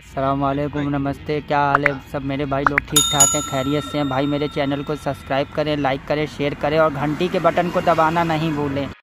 अस्सलाम वालेकुम, नमस्ते, क्या हाल है सब मेरे भाई लोग? ठीक ठाक हैं, खैरियत से हैं भाई। मेरे चैनल को सब्सक्राइब करें, लाइक करें, शेयर करें और घंटी के बटन को दबाना नहीं भूलें।